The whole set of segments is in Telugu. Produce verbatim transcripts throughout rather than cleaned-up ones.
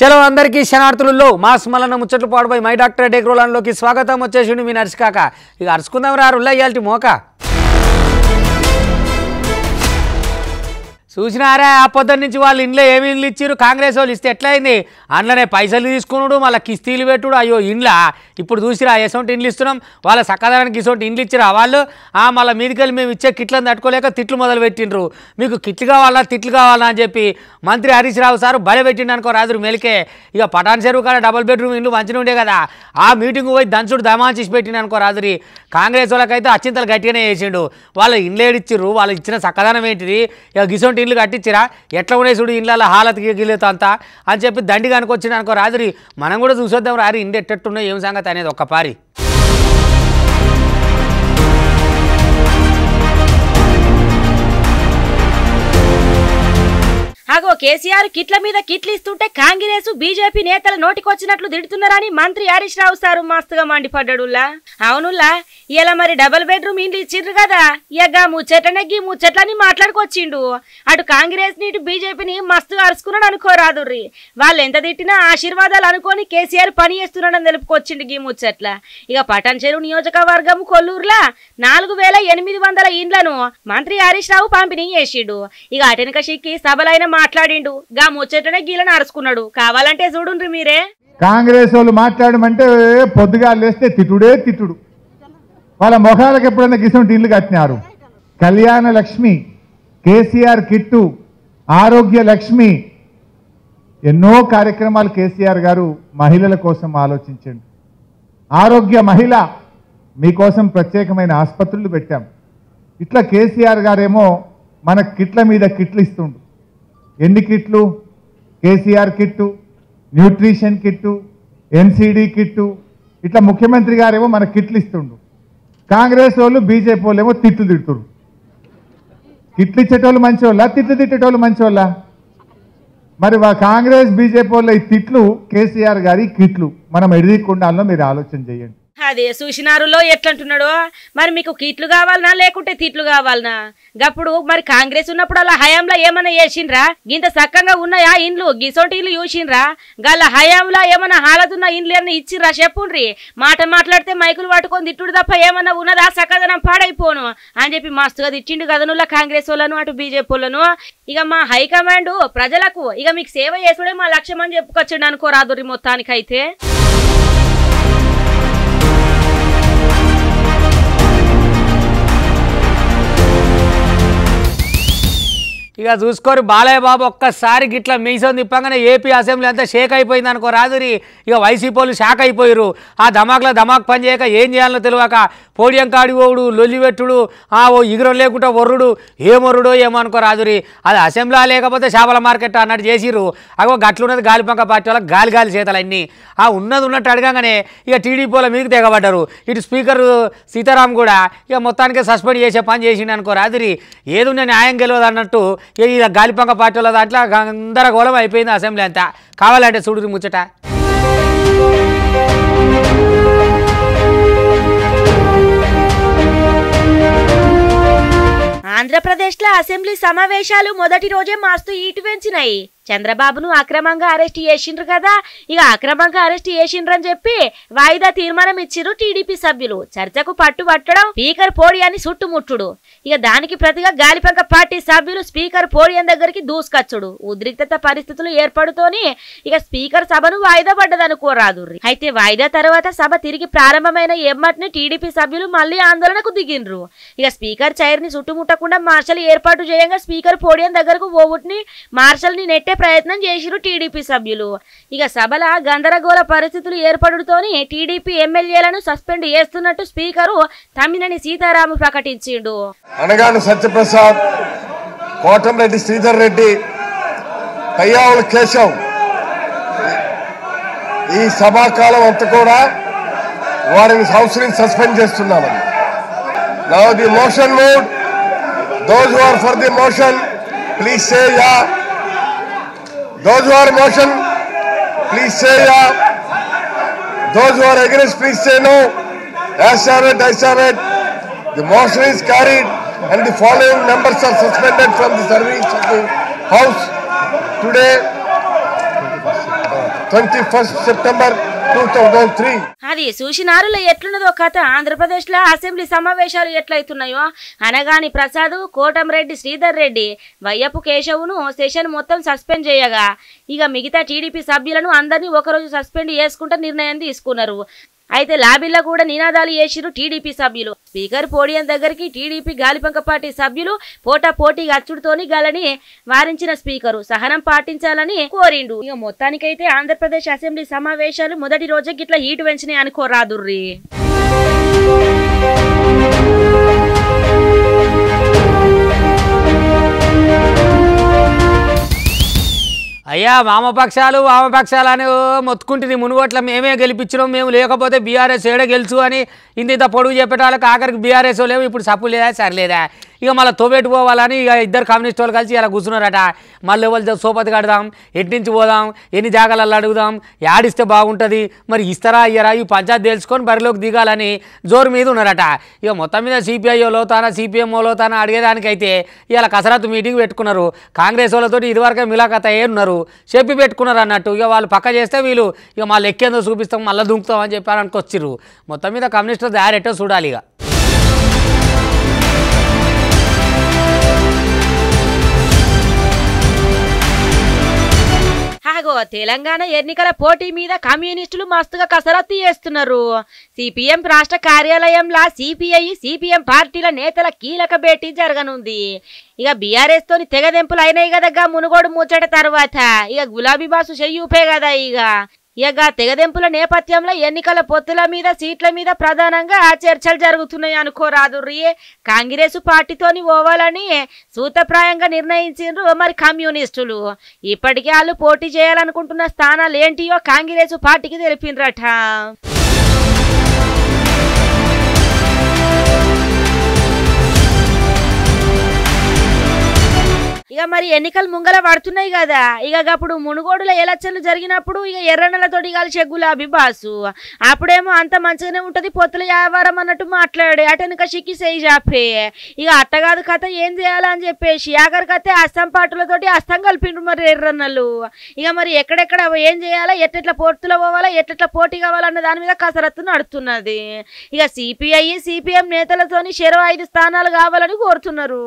चलो अंदर की शनार्थुल्लो मास मल्ल मुच्छल पाड़पै मई डाक्टर डेक्रोलान की स्वागत वे मी नर्स काका अरसुकुंदाम रा रुल्ल मोक చూసినారా ఆ పొద్దు నుంచి వాళ్ళు ఇండ్ల ఏమీ ఇండ్లు ఇచ్చిరు కాంగ్రెస్ వాళ్ళు ఇస్తే ఎట్లయింది అన్ననే పైసలు తీసుకునుడు మళ్ళీ కిస్తీలు పెట్టుడు అయ్యో ఇండ్ల ఇప్పుడు చూసిరా ఎసొంటి ఇండ్లు ఇస్తున్నాం వాళ్ళ సకాదానికి ఇసొంటి ఇండ్లు ఇచ్చిరా వాళ్ళు ఆ మళ్ళీ మీదికెళ్ళి మేము ఇచ్చే కిట్లను తట్టుకోలేక తిట్లు మొదలు పెట్టిండ్రు మీకు కిట్లు కావాలా తిట్లు కావాలా అని చెప్పి మంత్రి హరీష్ రావు సారు బలే పెట్టిండు అనుకో రాజురు మేలికే ఇక పటాన్ చెరువు కాడ డబుల్ బెడ్రూమ్ ఇండ్లు మంచిగా ఉండే కదా ఆ మీటింగ్ పోయి దంచుడు దమాచేసి పెట్టిండు అనుకో రాజురి కాంగ్రెస్ వాళ్ళకైతే అచ్చింతలు గట్టిగానే చేసిండు వాళ్ళ ఇండ్లు ఏడిచ్చిరు వాళ్ళు ఇచ్చిన సకాదానం ఏంటిది ఇక గిసొంటి ఇల్లు కట్టించిరా ఎట్లా ఉన్నాయి చూడు ఇళ్ళ హాలత్ గిగిలేత అంత అని చెప్పి దండిగా అనుకొచ్చినా అనుకో రాజురి మనం కూడా చూసేద్దాం రారి ఇండి ఎట్టట్టున్నా ఏం సంగతి అనేది ఒక్కపారి అగో కేసీఆర్ కిట్ల మీద కిట్లు ఇస్తుంటే కాంగ్రెస్ బీజేపీ నేతల నోటికొచ్చినట్లు దిడుతున్నారని మంత్రి హరీష్ రావు సారు మస్తుగా మండిపడ్డాడులా. అవునులా ఇలా మరి డబుల్ బెడ్రూమ్ ఇండ్లు ఇచ్చిర్రు కదా ఇక ముచ్చటనెగ్గి ముచ్చట్లని మాట్లాడుకొచ్చిండు. అటు కాంగ్రెస్ ని ఇటు బీజేపీని మస్తుగా అరుచుకున్నాడు అనుకోరాదుర్రి. వాళ్ళు ఎంత తిట్టినా ఆశీర్వాదాలు అనుకోని కేసీఆర్ పని చేస్తున్నాడని తెలుపుకొచ్చిండు గీ ముచ్చట్ల. ఇక పటాన్ చెరువు నియోజకవర్గం కొల్లూరులా నాలుగు వేల ఎనిమిది వందల ఇండ్లను మంత్రి హరీష్ రావు పంపిణీ చేసిండు. ఇక అటెనక సిక్కి సభలైన మాట్లాడిండు గా ముచ్చటనే గీలను అరుచుకున్నాడు. కావాలంటే చూడుండ్రి మీరే. కాంగ్రెస్ వాళ్ళు మాట్లాడమంటే పొద్దుగా లేస్తే తిట్టుడే తిట్టుడు. వాళ్ళ మొఖాలకు ఎప్పుడైనా గిసంటి ఇల్లు కట్టినారు. కళ్యాణ లక్ష్మి, కేసీఆర్ కిట్టు, ఆరోగ్య లక్ష్మి, ఎన్నో కార్యక్రమాలు కేసీఆర్ గారు మహిళల కోసం ఆలోచించండి. ఆరోగ్య మహిళ మీకోసం ప్రత్యేకమైన ఆసుపత్రులు పెట్టాం. ఇట్లా కేసీఆర్ గారేమో మన కిట్ల మీద కిట్లు ఇస్తుండు. ఎన్ని కిట్లు? KCR kit, nutrition kit, NCD kit, ఇట్లా ముఖ్యమంత్రి గారేమో మన కిట్లు ఇస్తుండు. కాంగ్రెస్ వాళ్ళు బీజేపీ వాళ్ళు ఏమో తిట్లు తిట్టురు. కిట్లు ఇచ్చేటోళ్ళు మంచి వాళ్ళ, తిట్లు తిట్టేటోళ్ళు మంచి వాళ్ళ? మరి కాంగ్రెస్ బీజేపీ వాళ్ళ ఈ తిట్లు కేసీఆర్ గారి కిట్లు మనం ఎడదీయకుండాలో మీరు ఆలోచన చేయండి. అదే చూసినారులో ఎట్లంటున్నాడు. మరి మీకు కిట్లు కావాలనా లేకుంటే తిట్లు కావాలనా? గప్పుడు మరి కాంగ్రెస్ ఉన్నప్పుడు అలా హయాంలో ఏమైనా చేసిండ్రా? ఇంత సక్కంగా ఉన్నాయా ఇండ్లు? గిసోటి ఇల్లు చూసిండ్రా? గల హయాంలో ఏమైనా హాలతున్న ఇండ్లు ఏమైనా ఇచ్చిర్రా చెప్పుండ్రి. మాట మాట్లాడితే మైకులు పట్టుకొని తిట్టుడు తప్ప ఏమన్నా ఉన్నదా? సకదనం పాడైపోను అని చెప్పి మస్తుగా తిట్టిండు కదనులా కాంగ్రెస్ వాళ్ళను అటు బీజేపీ వాళ్ళను. ఇక మా హైకమాండ్ ప్రజలకు ఇక మీకు సేవ చేసుడే మా లక్ష్యం అని చెప్పుకొచ్చిండు అనుకోరాదుర్రి మొత్తానికైతే. ఇక చూసుకోరు బాలయ్య బాబు ఒక్కసారి గిట్లా మీసం తిప్పంగానే ఏపీ అసెంబ్లీ అంతా షేక్ అయిపోయింది అనుకో రాజురి. ఇక వైసీపీలు షాక్ అయిపోయారు. ఆ ధమాక్లో ధమాక్ పని చేయక ఏం చేయాలో తెలియక పోడియం కాడి పోవుడు, లొల్లిపెట్టుడు, ఆ ఓ ఇగురం లేకుండా ఒర్రుడు, ఏమొర్రుడో ఏమో అనుకో రాజురి. అది అసెంబ్లీ లేకపోతే చేపల మార్కెట్ అన్నట్టు చేసిరు. అగో గట్లున్నది గాలిపంక పార్టీ వాళ్ళకి గాలి గాలి చేతలన్నీ ఆ ఉన్నది ఉన్నట్టు అడగంగానే ఇక టీడీపీ వాళ్ళ మీదకి తెగబడ్డారు. ఇటు స్పీకర్ సీతారాం కూడా ఇక మొత్తానికి సస్పెండ్ చేసే పని చేసిండు అనుకో రాజురి. ఏదున్న న్యాయం గెలవదు అన్నట్టు ఇలా గాలిపంక పార్టీలో దాంట్లో గందరగోళం అయిపోయింది అసెంబ్లీ అంతా. కావాలంటే చూడు ముచ్చట. ఆంధ్రప్రదేశ్లో అసెంబ్లీ సమావేశాలు మొదటి రోజే మస్తు ఈటు పెంచినాయి. చంద్రబాబును అక్రమంగా అరెస్ట్ చేసిండ్రు కదా, ఇక అక్రమంగా అరెస్ట్ చేసిండ్రు అని చెప్పి వాయిదా తీర్మానం ఇచ్చిరు టీడీపీ సభ్యులు. చర్చకు పట్టు పట్టడం, స్పీకర్ పోడియాన్ని చుట్టుముట్టుడు, ఇక దానికి ప్రతిగా గాలిపంక పార్టీ సభ్యులు స్పీకర్ పోడియం దగ్గరికి దూసుకొచ్చుడు. ఉద్రిక్తత పరిస్థితులు ఏర్పడుతోని ఇక స్పీకర్ సభను వాయిదా పడ్డదనుకోరాదు. అయితే వాయిదా తర్వాత సభ తిరిగి ప్రారంభమైన ఎమ్మటిని టీడీపీ సభ్యులు మళ్లీ ఆందోళనకు దిగిండ్రు. ఇక స్పీకర్ చైర్ ని చుట్టుముట్టకుండా మార్షల్ ఏర్పాటు చేయంగా స్పీకర్ పోడియం దగ్గరకు ఓవుటిని మార్షల్ ని నెట్టే ప్రయత్నం చేసిరు టీడీపీ సభ్యులు. ఇక సభల గందరగోళ పరిస్థితులు ఏర్పడుతోని టీడీపీ ఎమ్మెల్యేలను సస్పెండ్ చేస్తున్నట్టు స్పీకరు తమ్మినేని సీతారాము ప్రకటించిండు. అనగాని సత్యప్రసాద్, కోటంరెడ్డి శ్రీధర్ రెడ్డి, కయ్యావుల కేశవ్ ఈ సభాకాలం అంతా కూడా వారిని సంవత్సరం సస్పెండ్ చేస్తున్నామని. Now the motion moved, those who are for the motion please say yeah. Those who are motion, please say yeah. Those who are against, please say no. As are it, as are it. The motion is carried, and the following members are suspended from the service of the House today. Twenty first September two thousand three. అది చూసినారులో ఎట్లున్నదో కథ. ఆంధ్రప్రదేశ్లో అసెంబ్లీ సమావేశాలు ఎట్లయితున్నాయో అనగాని ప్రసాద్, కోటంరెడ్డి శ్రీధర్ రెడ్డి, వయ్యపు కేశవును సెషన్ మొత్తం సస్పెండ్ చేయగా ఇక మిగతా టీడీపీ సభ్యులను అందరినీ ఒకరోజు సస్పెండ్ చేసుకుంటూ నిర్ణయం తీసుకున్నారు. అయితే లాబీల్లో కూడా నినాదాలు చేసిరు టీడీపీ సభ్యులు. స్పీకర్ పోడియం దగ్గరికి టీడీపీ గాలిపంక పార్టీ సభ్యులు పోటా పోటీగా అచ్చుడుతోని గలని వారించిన స్పీకరు సహనం పాటించాలని కోరిండు. ఇక మొత్తానికైతే ఆంధ్రప్రదేశ్ అసెంబ్లీ సమావేశాలు మొదటి రోజే గిట్లా హీటు పెంచినాయి అనుకోరాదుర్రీ. అయ్యా వామపక్షాలు వామపక్షాలు అని మొత్తుకుంటుంది. మునుగోట్ల మేమే గెలిపించినాం, మేము లేకపోతే బీఆర్ఎస్ ఏడ గెలుచు అని ఇంత ఇంత పొడుగు చెప్పేటాళ్ళకి ఆఖరికి బీఆర్ఎస్ లేవు, ఇప్పుడు సప్పు లేదా సరిలేదా, ఇక మళ్ళీ తోబెట్టుకోవాలని ఇక ఇద్దరు కమ్యూనిస్ట్ వాళ్ళు కలిసి ఇలా కూర్చున్నారట. మళ్ళీ వాళ్ళు సోపతి కడదాం, ఎట్టించి పోదాం, ఎన్ని జాగాలలో అడుగుదాం, యాడిస్తే బాగుంటుంది, మరి ఇస్తారా అయ్యారా, ఈ పంచాయతీ తెలుసుకొని బరిలోకి దిగాలని జోరు మీద ఉన్నారట. ఇక మొత్తం మీద సిపిఐ లోతానా సిపిఎం లోతానా అడిగేదానికైతే ఇలా కసరత్తు మీటింగ్ పెట్టుకున్నారు. కాంగ్రెస్ వాళ్ళతో ఇదివరకే మిలాఖత్ అయ్యే ఉన్నారు, చెప్పి పెట్టుకున్నారు అన్నట్టు. ఇక వాళ్ళు పక్క చేస్తే వీళ్ళు ఇక మా లెక్కేందో చూపిస్తాం, మళ్ళీ దుంకుతాం అని చెప్పారు అనుకొచ్చిర్రు. మొత్తం మీద కమ్యూనిస్టులు దారెట్టో చూడాలి. ఇక తెలంగాణ ఎన్నికల పోటీ మీద కమ్యూనిస్టులు మస్తుగా కసరత్తు చేస్తున్నారు. సిపిఎం రాష్ట్ర కార్యాలయంలో సిపిఐ సిపిఎం పార్టీల నేతల కీలక భేటీ జరగనుంది. ఇక బీఆర్ఎస్ తోని తెగదెంపులు అయినాయి కదా మునుగోడు ముచ్చట తర్వాత, ఇక గులాబీ బాసు చెయ్యూపే కదా. ఇక ఇక తెగదెంపుల నేపథ్యంలో ఎన్నికల పొత్తుల మీద, సీట్ల మీద ప్రధానంగా చర్చలు జరుగుతున్నాయి అనుకోరాదుర్రీ. కాంగ్రెస్ పార్టీతోని పోవాలని సూతప్రాయంగా నిర్ణయించారు మరి కమ్యూనిస్టులు. ఇప్పటికే వాళ్ళు పోటీ చేయాలనుకుంటున్న స్థానాలు ఏంటియో కాంగ్రెస్ పార్టీకి తెలిపినరట. ఇక మరి ఎన్నికలు ముంగల పడుతున్నాయి కదా, ఇక అప్పుడు మునుగోడులో ఎలక్షన్లు జరిగినప్పుడు ఇక ఎర్రనెలతోటి కలిసే గులాబీ బాసు అప్పుడేమో అంత మంచిగానే ఉంటుంది పొత్తుల వ్యాపారం అన్నట్టు మాట్లాడే అటెనక షిక్కి చేయి చాపే. ఇక అట్టగాదు కథ, ఏం చేయాలని చెప్పేసి ఆఖరికైతే అస్తం పార్టీలతోటి అస్తం కలిపిండ్రు మరి ఎర్రన్నలు. ఇక మరి ఎక్కడెక్కడ ఏం చేయాలా, ఎట్లెట్ల పొత్తులు పోవాలా, ఎట్లెట్లా పోటీ కావాలన్న దాని మీద కసరత్తు నడుతున్నది. ఇక సిపిఐ సిపిఎం నేతలతోని ఇరవై ఐదు స్థానాలు కావాలని కోరుతున్నారు.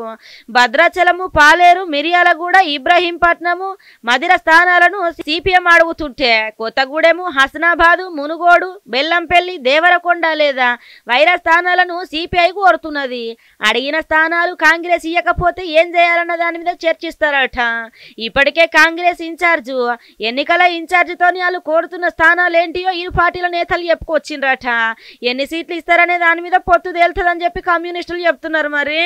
భద్రాచలము, పాలేరు, మిర్యాలగూడ, ఇబ్రహీంపట్నము, మదిర స్థానాలను సిపిఎం అడుగుతుంటే కొత్తగూడెము, హసనాబాదు, మునుగోడు, బెల్లంపల్లి, దేవరకొండ లేదా వైరా స్థానాలను సిపిఐ కోరుతున్నది. అడిగిన స్థానాలు కాంగ్రెస్ ఇవ్వకపోతే ఏం చేయాలన్న దాని మీద చర్చిస్తారట. ఇప్పటికే కాంగ్రెస్ ఇన్ఛార్జు, ఎన్నికల ఇన్ఛార్జితోని వాళ్ళు కోరుతున్న స్థానాలు ఏంటియో ఇరు పార్టీల నేతలు చెప్పుకొచ్చిండ్రట. ఎన్ని సీట్లు ఇస్తారనే దాని మీద పొత్తు తేలుతుందని చెప్పి కమ్యూనిస్టులు చెప్తున్నారు మరి.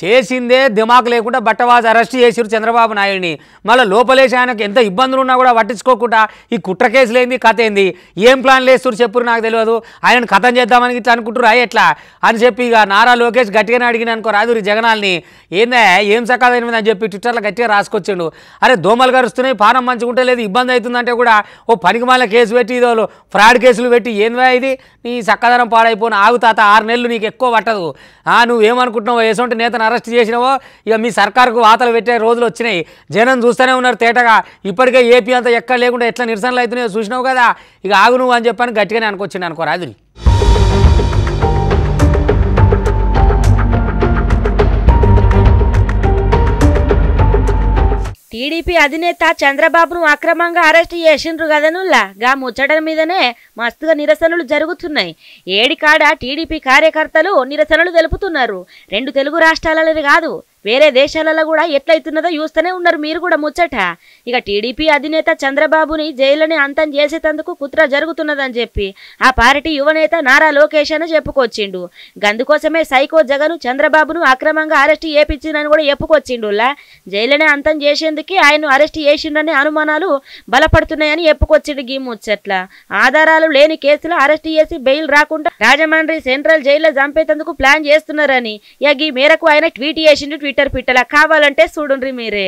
చేసిందే దిమాకు లేకుండా బట్టవాజ్ అరెస్ట్ చేసిరు చంద్రబాబు నాయుడిని. మళ్ళీ లోపలేసి ఆయనకు ఎంత ఇబ్బందులు ఉన్నా కూడా పట్టించుకోకుండా ఈ కుట్ర కేసులు ఏంది, కథ ఏంది, ఏం ప్లాన్లు వేస్తురు చెప్పురు నాకు తెలియదు, ఆయన కథం చేద్దామని ఇట్లా అనుకుంటురు అయ్యి ఎట్లా అని చెప్పి ఇక నారా లోకేష్ గట్టిగానే అడిగిన అనుకో రాదురి జగనాల్ని, ఏందా ఏం సకాదని చెప్పి ట్విట్టర్లో గట్టిగా రాసుకొచ్చిండు. అరే దోమలు గరుస్తున్నాయి, పానం మంచుకుంటే లేదు, ఇబ్బంది అవుతుందంటే కూడా ఓ పనికి మాల కేసు పెట్టి ఇదో ఫ్రాడ్ కేసులు పెట్టి ఏందా ఇది నీ సక్కదనం పాడైపోను. ఆగు తాత, ఆరు నెలలు నీకు ఎక్కువ పట్టదు, నువ్వేమనుకుంటున్నావు వేసుకుంటే నేతను అరెస్ట్ చేసినావో ఇక మీ సర్కార్కు వాతలు పెట్టే రోజులు వచ్చినాయి. జనం చూస్తూనే ఉన్నారు తేటగా. ఇప్పటికే ఏపీ అంతా ఎక్కడ లేకుండా ఎట్లా నిరసనలు అవుతున్నాయో చూసినావు కదా, ఇక ఆగు నువ్వు అని చెప్పాను గట్టిగానే అనుకొచ్చిండు అనుకో రాదు. టీడీపీ అధినేత చంద్రబాబును అక్రమంగా అరెస్ట్ చేసిండ్రు కదనుల్లా గా ముచ్చటం మీదనే మస్తుగా నిరసనలు జరుగుతున్నాయి. ఏడికాడ టీడీపీ కార్యకర్తలు నిరసనలు తెలుపుతున్నారు. రెండు తెలుగు రాష్ట్రాలనే కాదు వేరే దేశాలలో కూడా ఎట్లయితున్నదో చూస్తూనే ఉన్నారు మీరు కూడా ముచ్చట. ఇక టీడీపీ అధినేత చంద్రబాబుని జైలుని అంతం చేసేటందుకు కుట్ర జరుగుతున్నదని చెప్పి ఆ పార్టీ యువనేత నారా లోకేష్ అని చెప్పుకొచ్చిండు. గందుకోసమే సైకో జగను చంద్రబాబును అక్రమంగా అరెస్ట్ చేయించిందని కూడా చెప్పుకొచ్చిండులా. జైలునే అంతం చేసేందుకే ఆయన్ను అరెస్ట్ చేసిండనే అనుమానాలు బలపడుతున్నాయని చెప్పుకొచ్చిండు గీ ముచ్చట్ల. ఆధారాలు లేని కేసులో అరెస్ట్ చేసి బెయిల్ రాకుండా రాజమండ్రి సెంట్రల్ జైల్లో చంపేటందుకు ప్లాన్ చేస్తున్నారని ఇక ఈ మేరకు ఆయన ట్వీట్ చేసిండు. ట్విట్టర్ పిట్టలా కావాలంటే చూడండి మీరే.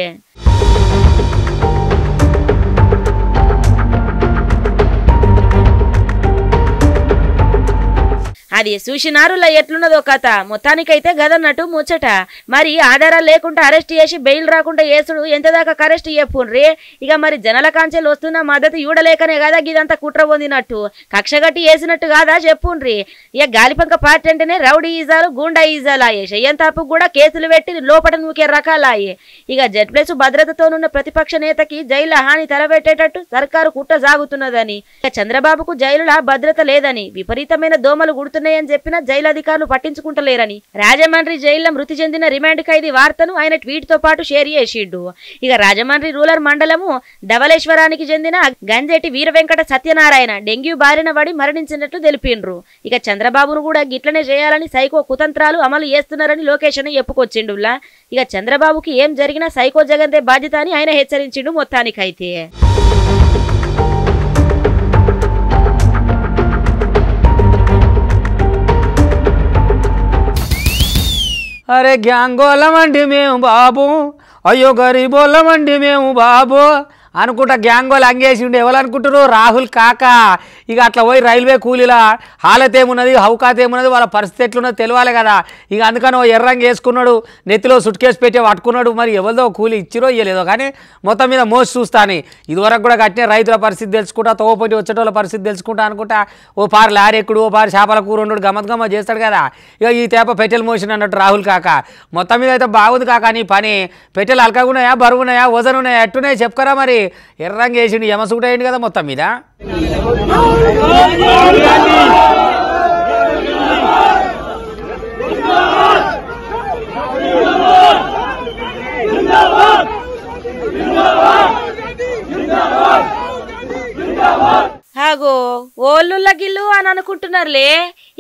అది చూసినారులా ఎట్లున్నదో కథ. మొత్తానికైతే గదన్నట్టు ముచ్చట. మరి ఆధారాలు లేకుండా అరెస్ట్ చేసి బెయిల్ రాకుండా ఏసుడు ఎంతదాకా అరెస్ట్ చేపుండ్రి. ఇక మరి జనల కాంచెలు వస్తున్న మద్దతు ఇవ్వడలేకనే కదా ఇదంతా కుట్ర పొందినట్టు కక్షగట్టి వేసినట్టు కాదా చెప్పుండ్రి. ఇక గాలిపంక పార్టీ అంటేనే రౌడీ ఈజాలు గుండా ఈజాలాయే, చెయ్యం తప్పు కూడా కేసులు పెట్టి లోపట నూకే రకాలాయే. ఇక జెడ్ ప్లస్ భద్రతతోనున్న ప్రతిపక్ష నేతకి జైలు హాని తలబెట్టేటట్టు సర్కారు కుట్ర సాగుతున్నదని, ఇక చంద్రబాబుకు జైలులా భద్రత లేదని, విపరీతమైన దోమలు గుడుతున్నాయని చెప్పిన జైలు అధికారులు పట్టించుకుంటలేరని రాజమండ్రి జైల్లో మృతి చెందిన రిమాండ్ ఖైదీ వార్తను ఆయన ట్వీట్ తో పాటు షేర్ చేసిండు. ఇక రాజమండ్రి రూరల్ మండలము ధవలేశ్వరానికి చెందిన గంజేటి వీర వెంకట సత్యనారాయణ డెంగ్యూ బారిన పడి మరణించినట్లు తెలిపిండ్రు. ఇక చంద్రబాబును కూడా గిట్లనే చేయాలని సైకో కుతంత్రాలు అమలు చేస్తున్నారని లోకేషన్ చెప్పుకొచ్చిండులా. ఇక చంద్రబాబుకి ఏం జరిగినా సైకో జగందే బాధ్యత అని ఆయన హెచ్చరించిండు. మొత్తానికైతే अरे ग्यांगोलमंडी मेम बाबू अयो गरीबोलमंडी मेम बाबू అనుకుంటా గ్యాంగోలు అంగేసి ఉండే ఎవరనుకుంటారు రాహుల్ కాక. ఇక అట్లా పోయి రైల్వే కూలీల హాలత ఏమున్నది, హౌకాత ఏమున్నది, వాళ్ళ పరిస్థితి ఎట్లున్నదో తెలియాలి కదా. ఇక అందుకని ఓ ఎర్రంగా వేసుకున్నాడు, నెత్తిలో సుట్ కేసు పెట్టి పట్టుకున్నాడు. మరి ఎవరిదో కూలీ ఇచ్చిరో ఇయ్యలేదో కానీ మొత్తం మీద మోసి చూస్తాను. ఇదివరకు కూడా కట్టిన రైతుల పరిస్థితి తెలుసుకుంటా, తోపోటి వచ్చేటోళ్ళ పరిస్థితి తెలుసుకుంటా అనుకుంటా ఓ పారి లారీ ఎక్కుడు, ఓ పారి చేపల కూర ఉండు, గమ్మత్ గమ్మ చేస్తాడు కదా. ఇక ఈ తేప పెట్టెలు మోసిన అన్నట్టు రాహుల్ కాక. మొత్తం మీద అయితే బాగుంది కాక నీ పని. పెట్టెలు అలకగున్నాయా, బరువున్నాయా, వజనున్నాయా, ఎట్టున్నాయా చెప్పుకరా. మరి ఎర్రంగా వేసిండు, యమసూట అయ్యింది కదా మొత్తం మీద. అగో ఓళ్ళుళ్ళ గిల్లు అని అనుకుంటున్నారులే.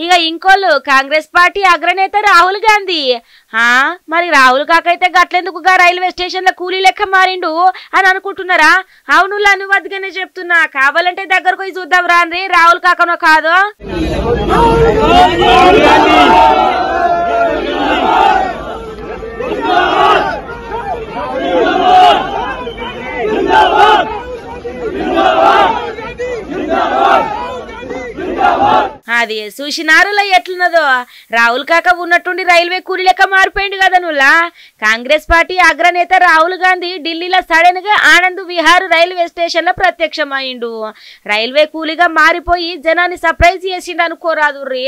ఇక ఇంకోళ్ళు కాంగ్రెస్ పార్టీ అగ్రనేత రాహుల్ గాంధీ. మరి రాహుల్ కాకైతే గట్లెందుకు రైల్వే స్టేషన్ల కూలీ లెక్క మారిండు అని అనుకుంటున్నారా? అవును, అనువద్దుగానే చెప్తున్నా. కావాలంటే దగ్గరకు పోయి చూద్దాం రాండ్రి రాహుల్ కాకనో కాదో. అది చూసినారులా ఎట్లున్నదో రాహుల్ కాక ఉన్నట్టుండి రైల్వే కూలీ లెక్క మారిపోయింది కదా నువ్వులా. కాంగ్రెస్ పార్టీ అగ్రనేత రాహుల్ గాంధీ ఢిల్లీలో సడన్ గా ఆనంద్ విహార్ రైల్వే స్టేషన్ లో ప్రత్యక్షమైండు. రైల్వే కూలీగా మారిపోయి జనాన్ని సర్ప్రైజ్ చేసిండు అనుకోరాదు రే.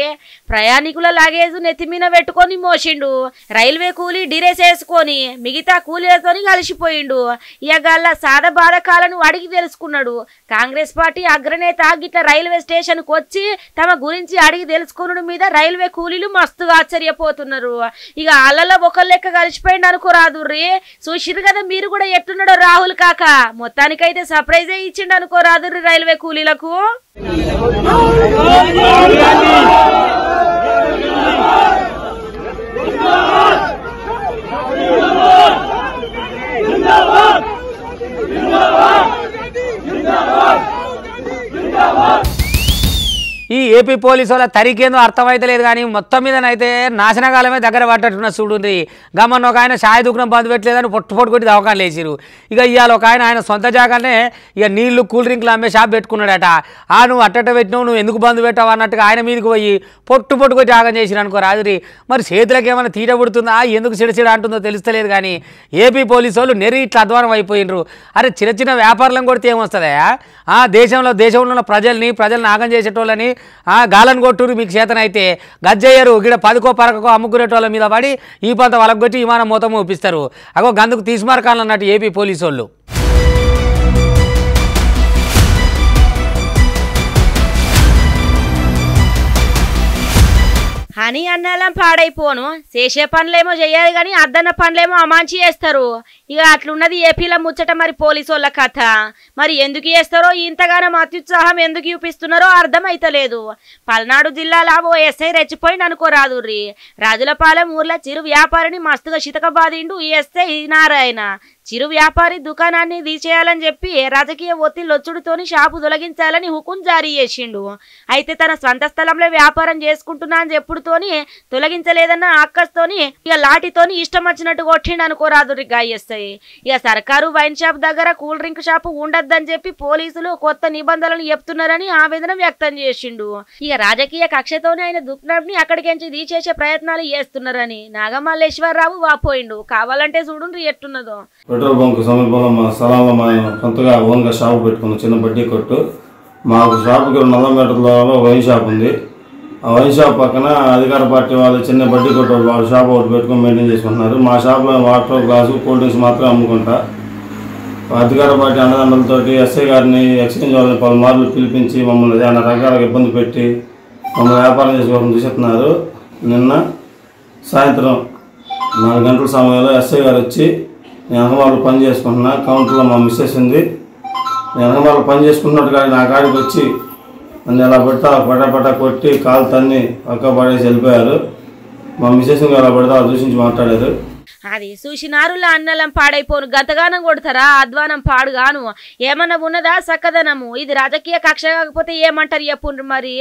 ప్రయాణికుల లగేజ్ నెత్తిమీన పెట్టుకొని మోసిండు. రైల్వే కూలీ డిరేస్ వేసుకొని మిగతా కూలీలతో కలిసిపోయిండు. ఇక గల్లా సాధ బాధకాలను అడిగి తెలుసుకున్నాడు. కాంగ్రెస్ పార్టీ అగ్రనేత గిట్లా రైల్వే స్టేషన్ కు వచ్చి తమ గురించి అడిగి తెలుసుకున్న మీద రైల్వే కూలీలు మస్తుగా ఆశ్చర్యపోతున్నారు. ఇక అలలో ఒక లెక్క కలిసిపోయింది అనుకోరాదు రే. చూసిరు కదా మీరు కూడా ఎట్లున్నాడో రాహుల్ కాక. మొత్తానికైతే సర్ప్రైజ్ ఇచ్చిండు అనుకోరాదు రైల్వే కూలీలకు. ఈ ఏపీ పోలీసు వాళ్ళ తరికేందో అర్థమైతలేదు కానీ మొత్తం మీదనైతే నాశనకాలమే దగ్గర పడ్డట్టున్న చూడుంది. గమన్న ఒక ఆయన ఛాయ్ దుఃఖం బంధు పెట్టలేదని పొట్టు పొట్టు కొట్టి దవకాలు వేసిరు. ఇక ఇవాళ ఒక ఆయన ఆయన సొంత జాగానే ఇక నీళ్లు కూల్ డ్రింక్లు అమ్మే షాప్ పెట్టుకున్నాడట. ఆ నువ్వు అట్టట పెట్టినావు, నువ్వు ఎందుకు బంధు పెట్టావు అన్నట్టుగా ఆయన మీదకి పోయి పొట్టు పొట్టు కొట్టి ఆగం చేసిరు అనుకో రాజురి. మరి చేతులకు ఏమైనా తీట పుడుతుందా, ఎందుకు చిడచిడ అంటుందో తెలుస్తలేదు కానీ ఏపీ పోలీసు వాళ్ళు నెరి ఇట్లా అధ్వానం అయిపోయినరు. అరే చిన్న చిన్న వ్యాపారాలను కొడితే ఏమొస్తుందా? ఆ దేశంలో దేశంలో ఉన్న ప్రజల్ని ప్రజలను ఆగం చేసేటోళ్ళని గాలను కొట్టురు మీకు చేతనైతే గజ్జయ్యరు. గిడ పదకో పరకో అమ్ముకునేటోళ్ళ మీద పడి ఈ పంత వలగొట్టి విమానం మూతం ఒప్పిస్తారు. అగో గందుకు తీసుమార్కాలన్నట్టు ఏపీ పోలీసు వాళ్ళు. అని అన్నాలం పాడైపోను, చేసే పనులేమో చెయ్యాలి కానీ అద్దన్న పనులేమో అమాంచి చేస్తారు. ఇక అట్లున్నది ఏపీలో ముచ్చట. మరి పోలీసు వాళ్ళ కథ మరి ఎందుకు చేస్తారో, ఇంతగానం అత్యుత్సాహం ఎందుకు చూపిస్తున్నారో అర్థమైతలేదు. పల్నాడు జిల్లాలో ఓ ఎస్ఐ రెచ్చిపోయింది అనుకోరాదు రీ. రాజులపాలెం ఊర్లో చిరు వ్యాపారిని మస్తుగా శితకబాదిండు ఈ ఎస్ఐ నారాయణ. చిరు వ్యాపారి దుకాణాన్ని తీసేయాలని చెప్పి రాజకీయ ఒత్తిడి లొచ్చుడుతోని షాపు దొలగించాలని హుకుం జారీ చేసిండు. అయితే తన స్వంత స్థలంలో వ్యాపారం చేసుకుంటున్నా అని చెప్పుడుతోని తొలగించలేదన్న ఆకస్తోని ఇక లాటితోని ఇష్టం వచ్చినట్టు కొట్టిండు అనుకోరాదురి గాయస్తాయి. ఇక సర్కారు వైన్ షాప్ దగ్గర కూల్ డ్రింక్ షాప్ ఉండొద్దని చెప్పి పోలీసులు కొత్త నిబంధనలను చెప్తున్నారని ఆవేదన వ్యక్తం చేసిండు. ఇక రాజకీయ కక్షతోనే ఆయన దుకాణాన్ని అక్కడికించి తీసేసే ప్రయత్నాలు చేస్తున్నారని నాగమల్లేశ్వరరావు వాపోయిండు. కావాలంటే చూడండి ఎట్టున్నదో. పెట్రోల్ బంక్ సమీపంలో మా స్థలంలో మా సొంతగా ఓన్గా షాపు పెట్టుకున్న చిన్న బడ్డీ కొట్టు. మాకు షాపుకి రెండు వందల మీటర్ దూరంలో వైన్ షాప్ ఉంది. ఆ వైన్ షాప్ పక్కన అధికార పార్టీ వాళ్ళు చిన్న బడ్డీ కొట్టు వాళ్ళ షాప్ ఒకటి పెట్టుకుని మెయింటైన్ చేసుకుంటున్నారు. మా షాప్లో వాటర్ గ్లాసు కూల్ డ్రింక్స్ మాత్రం అమ్ముకుంటా. అధికార పార్టీ అన్నదండలతో ఎస్ఐ గారిని ఎక్స్చేంజ్ వాళ్ళని పలుమార్లు పిలిపించి మమ్మల్ని చాలా రకాలుగా ఇబ్బంది పెట్టి మమ్మల్ని వ్యాపారం చేసుకోవడం చూసేస్తున్నారు. నిన్న సాయంత్రం నాలుగు గంటల సమయంలో ఎస్ఐ గారు వచ్చి నేను అన్నవాళ్ళు పని చేసుకుంటున్నా, కౌంటర్లో మా మిస్సెస్ ఉంది, నేను అన్నవాళ్ళు పని చేసుకుంటున్నట్టు కానీ నా కాడికి వచ్చి నన్ను ఎలా పడితే అలా పటాపటా కొట్టి కాలు తన్ని పక్క పడేసి వెళ్ళిపోయారు. మా మిస్సెస్ని ఎలా పడితే అలా దూషించి మాట్లాడారు. అది చూసినారుల అన్నలం పాడైపోను, గతగానం కొడతారా, అధ్వానం పాడుగాను, ఏమన్నా ఉన్నదా చక్కదనము? ఇది రాజకీయ కక్ష కాకపోతే ఏమంటారు చెప్పుండ్రు. మరి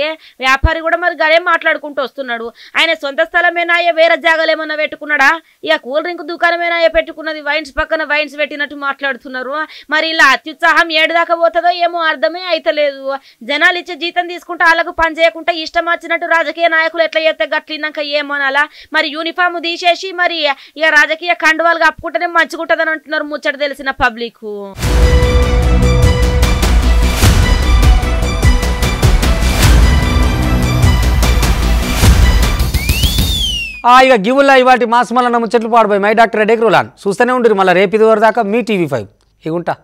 వ్యాపారి కూడా మరి గడే మాట్లాడుకుంటూ వస్తున్నాడు. ఆయన సొంత స్థలమేనాయే వేరే జాగాలేమన్నా పెట్టుకున్నాడా? ఇక కూల్ డ్రింక్ దుకాణమేనాయే పెట్టుకున్నది, వైన్స్ పక్కన వైన్స్ పెట్టినట్టు మాట్లాడుతున్నారు. మరి ఇలా అత్యుత్సాహం ఏడు దాకా పోతుందో ఏమో అర్థమే అయితలేదు. జనాలు ఇచ్చే జీతం తీసుకుంటే వాళ్ళకు పని చేయకుండా ఇష్టం వచ్చినట్టు రాజకీయ నాయకులు ఎట్లా చేస్తే గట్లినాక ఏమోనాలా. మరి యూనిఫామ్ తీసేసి మరి ఇక రాజకీయ కండువాలు కప్పుకుంటేనే మంచిగుంటదని అంటున్నారు ముచ్చట తెలిసిన పబ్లిక్. ఇక గివుల్లా ఇవాటి మాసమలన్న ముచ్చట్లు పాడిపోయి మై డాక్టర్ డెక్రోలాన్ చూస్తూనే ఉంటుంది. మళ్ళీ రేపు ఇది వరదాకా మీ టీవీ ఫైవ్ ఇగుంటా.